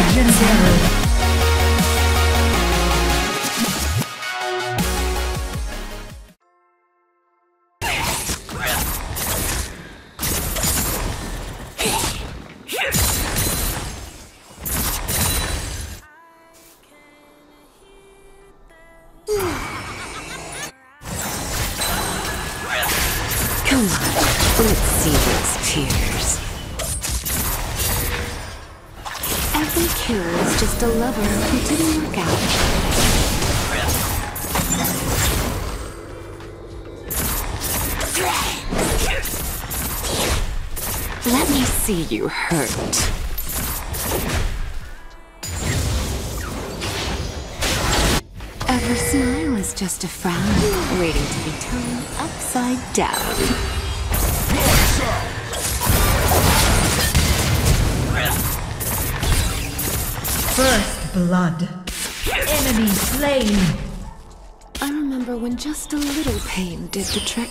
Legendary. Just a lover who didn't work out. Let me see you hurt. Every smile is just a frown, waiting to be turned upside down. First blood. Enemy slain. I remember when just a little pain did the trick.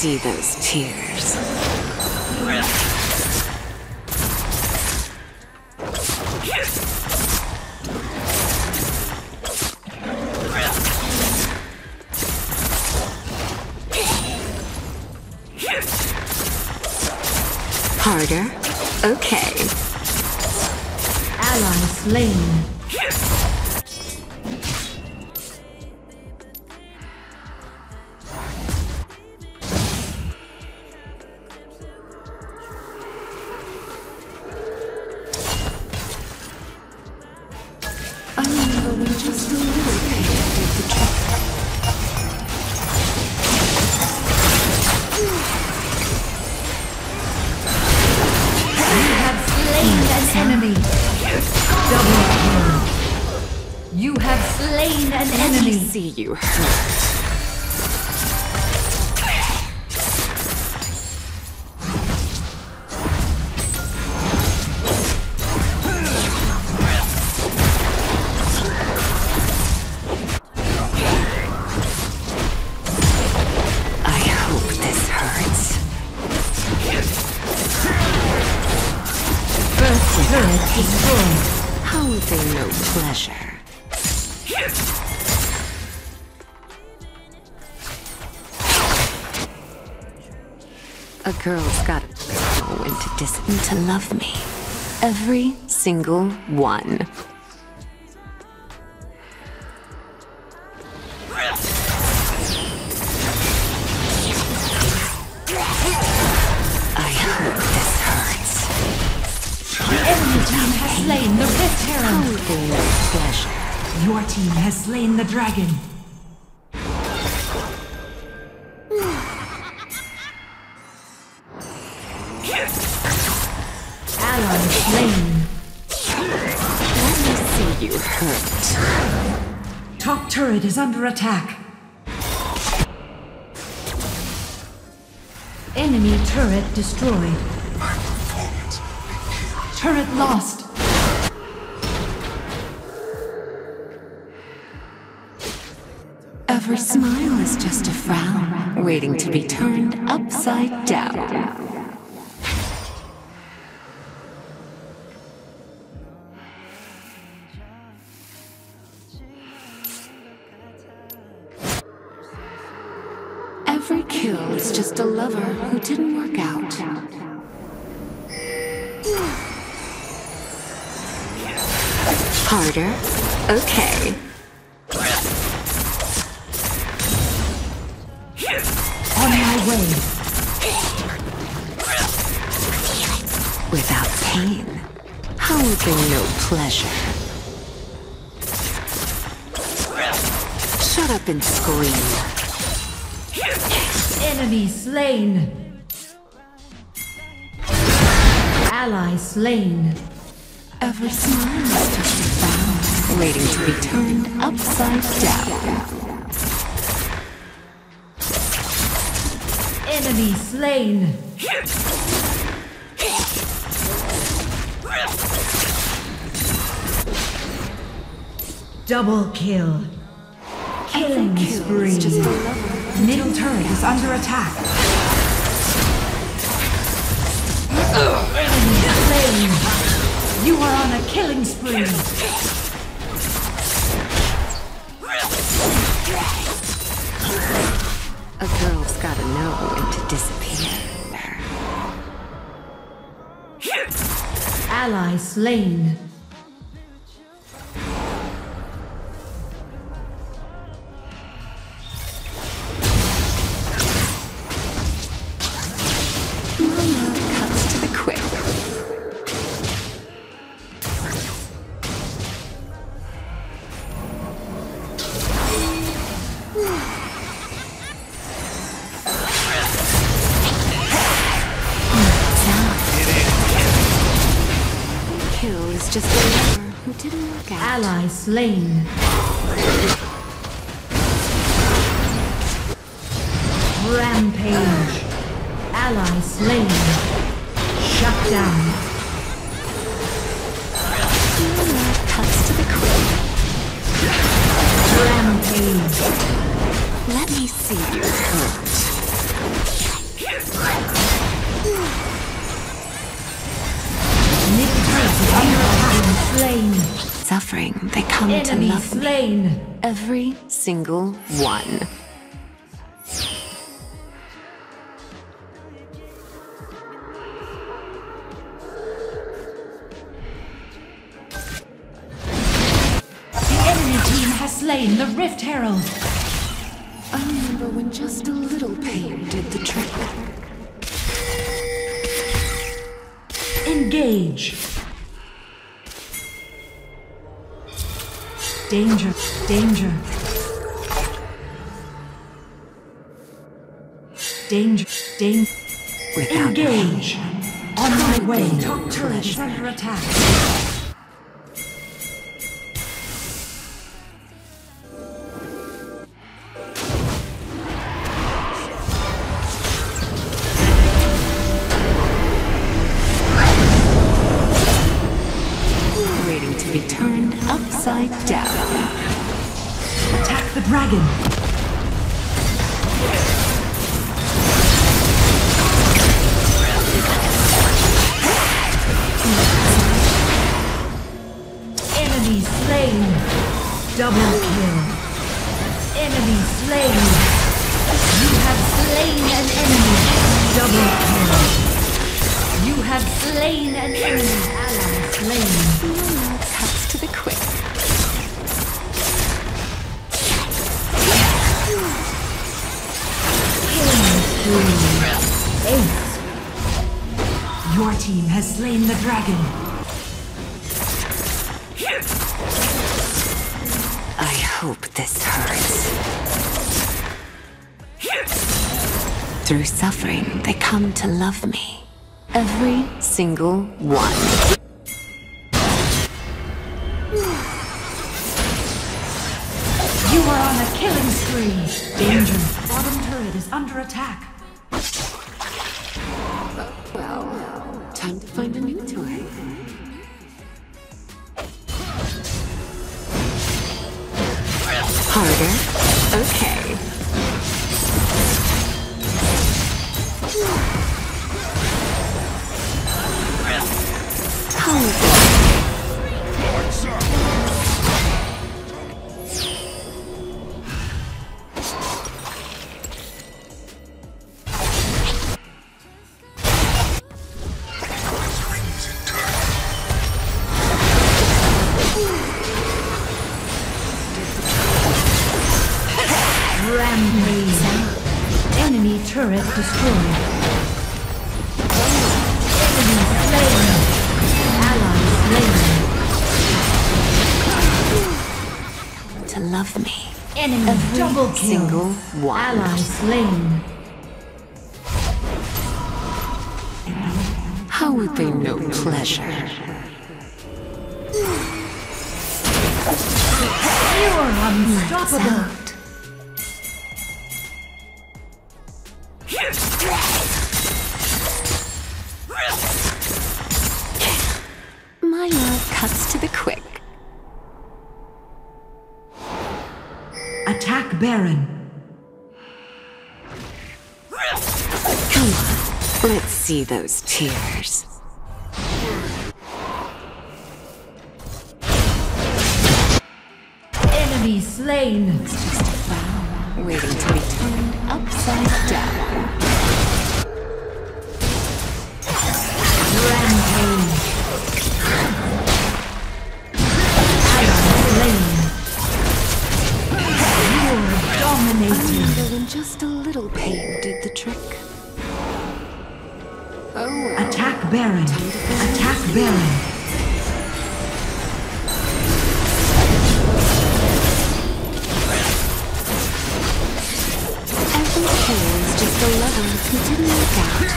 See those tears. Harder? Okay. Ally slain. See you hurt. A girl's got to know when to distance to love me. Every single one. I hope this hurts. The enemy team has slain the Rift Herald. Pleasure. Your team has slain the dragon. Top turret is under attack. Enemy turret destroyed. My performance. Turret lost. Every smile is just a frown, waiting to be turned upside down. Every kill is just a lover who didn't work out. Harder? Okay. On my way. Without pain, how would there be no pleasure? Shut up and scream. Enemy slain. Ally slain. Ever since bound, waiting to be turned upside down. Enemy slain. Double kill. Killing spree. Middle turret is under attack. Enemy slain. You are on a killing spree. A girl's gotta know when to disappear. Ally slain. Ally slain. Rampage. Ally slain. Shut down. Cuts to the quick. Rampage. Let me see you hurt. Nick slain. Suffering, they come enemy to love slain. Me. Every single one. The enemy team has slain the Rift Herald. I remember when just a little pain did the trick. Engage. Danger, danger. Danger, danger. Engage! On my way. Top turret is under attack. Waiting to be turned upside down. Attack the dragon! Enemy slain! Double kill! Enemy slain! You have slain an enemy! Double kill! You have slain an enemy! Ally slain! Cuts to the quick! Ace. Your team has slain the dragon. I hope this hurts. Through suffering, they come to love me. Every single one. You are on a killing spree. Danger. Bottom turret is under attack. Well, time to find a new toy. Harder? Okay. Enemy turret destroyed. Enemy slain. Ally slain. To love me. Enemy every double kill. Single one. Ally slain. How would they know pleasure? You're unstoppable. My love cuts to the quick. Attack Baron. Let's see those tears. Enemy slain. It's just a flower waiting to be turned upside down. Rampage. I am slain. You're dominating. Only in just a little pain did the trick. Oh, wow. Attack Baron! Attack Baron! Every kill is just a level of continual doubt.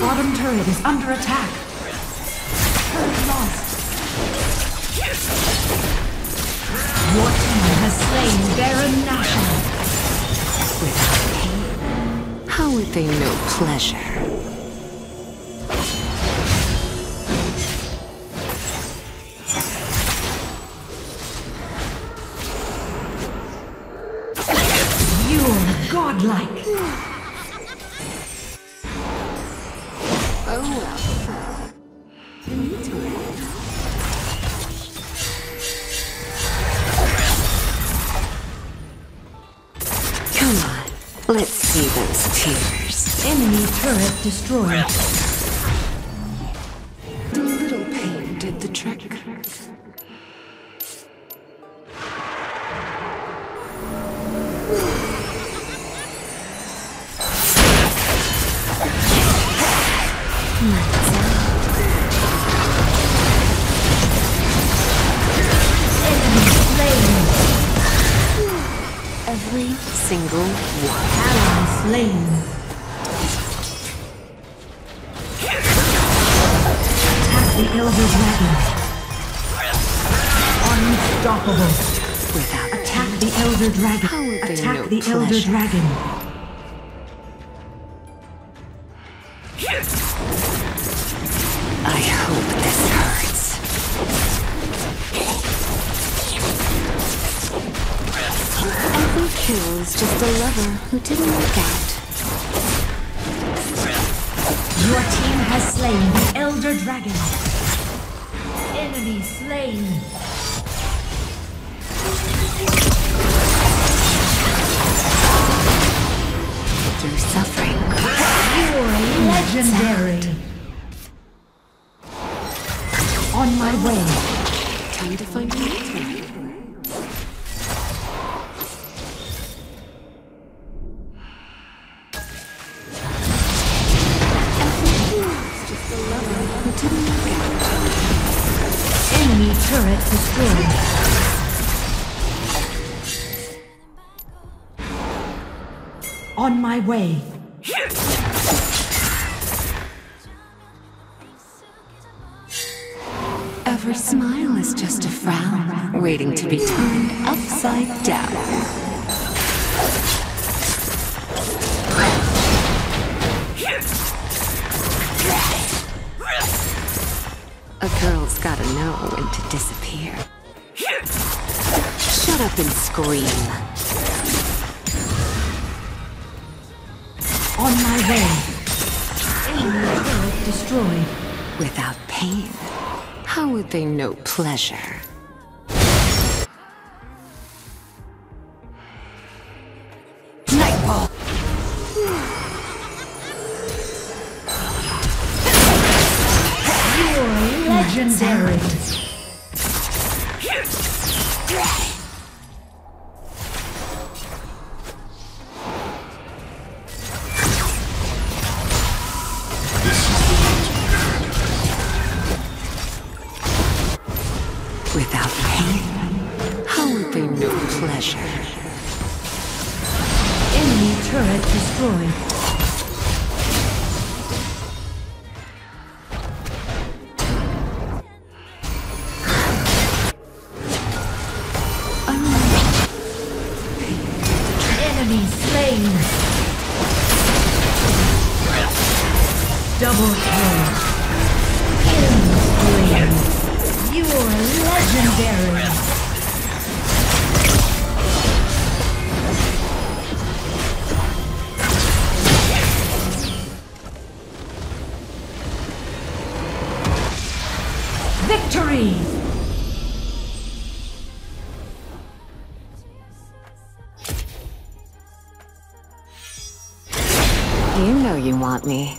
Bottom turret is under attack. Turret lost. Your team has slain Baron Nashor. Without pain, how would they know pleasure? Godlike. Oh well. Come on, let's see those tears. Enemy turret destroyed. The little pain did the trick. Every single one. Ally slain. Attack the Elder Dragon. Unstoppable. Without attack the Elder Dragon. How would they attack the pleasure? Elder Dragon. I hope this hurts. Every kill is just a lover who didn't work out. Your team has slain the Elder Dragon. Enemy slain. Through suffering, you're legendary. On my way. Time to find me. Enemy turret destroyed. On my way. Every smile is just a frown, waiting to be turned upside down. A girl's gotta know when to disappear. Shut up and scream. On my way. Enemy turret destroyed. Without pain, how would they know pleasure? Nightfall. Legendary. Without pain, how would they know pleasure? Enemy turret destroyed. Double kill. Killing. You're legendary. Victory. You know you want me.